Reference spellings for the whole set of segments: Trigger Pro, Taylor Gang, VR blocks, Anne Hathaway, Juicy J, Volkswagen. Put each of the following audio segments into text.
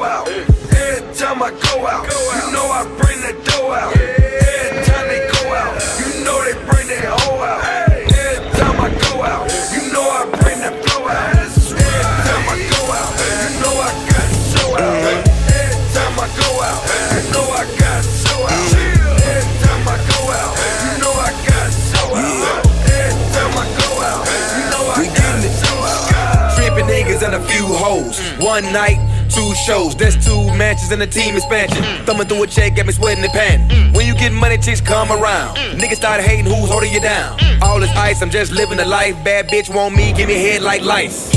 go out. Every time I go out, you know I bring the dough out. Every time they go out, you know they bring their hoe out. Every time I go out, you know I bring the blow out. Every time I go out, you know I got so out. Every time I go out, you know I got so out. Every time I go out, you know I got so out. Every time I go out, you know I got so out. Tripping niggas and a few hoes, one night, two shows, that's two matches and a team expansion. Thumbing through a check, got me sweating and panting. When you get money, chicks come around. Niggas start hating, who's holding you down? All this ice, I'm just living the life. Bad bitch want me, give me head like lice.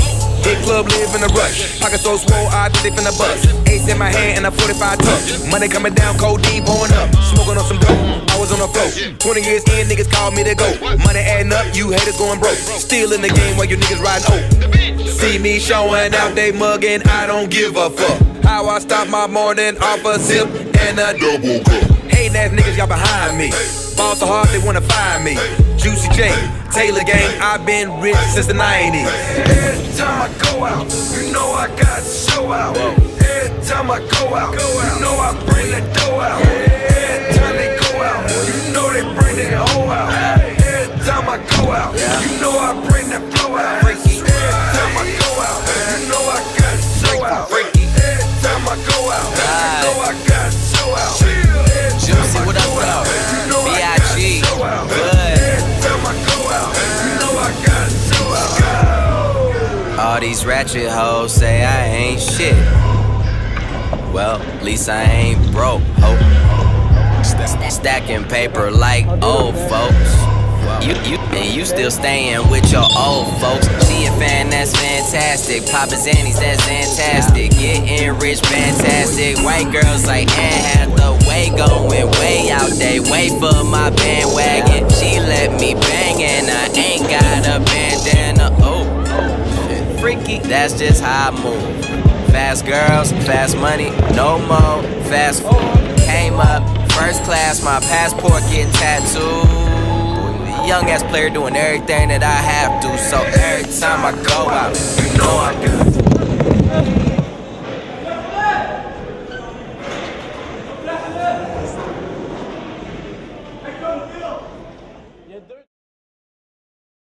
Hit club, live in a rush. Pockets so swole, I think they finna bust. Ace in my hand and a 45 touch. Money coming down, cold deep, pouring up. Smoking on some dope, I was on the floor. 20 years in, niggas called me to go. Money adding up, you haters going broke. Still in the game while you niggas riding old. See me showing out, they mugging, I don't give a fuck. How I stop my morning off a zip and a double cup. Hating ass niggas got behind me. Ball so hard they wanna find me. Juicy J, Taylor Gang, I've been rich since the 90s. Every time I go out, you know I got so out. Every time I go out, you know I bring the dough out. Every time they go out, you know they bring their hoe out. Every time I go out, you know I bring the blow out. All these ratchet hoes say I ain't shit. Well, at least I ain't broke, ho. Stacking paper like old folks. You still staying with your old folks. She a fan, that's fantastic. Papa Zannies, that's fantastic. Getting rich, fantastic. White girls like Anne Hathaway going way out. They wait for my bandwagon. She let me bang and I ain't got a bandana. Oh. Freaky, that's just how I move. Fast girls, fast money, no more. Fast food, came up, first class, my passport getting tattooed. Young ass player doing everything that I have to. So every time I go out, you know I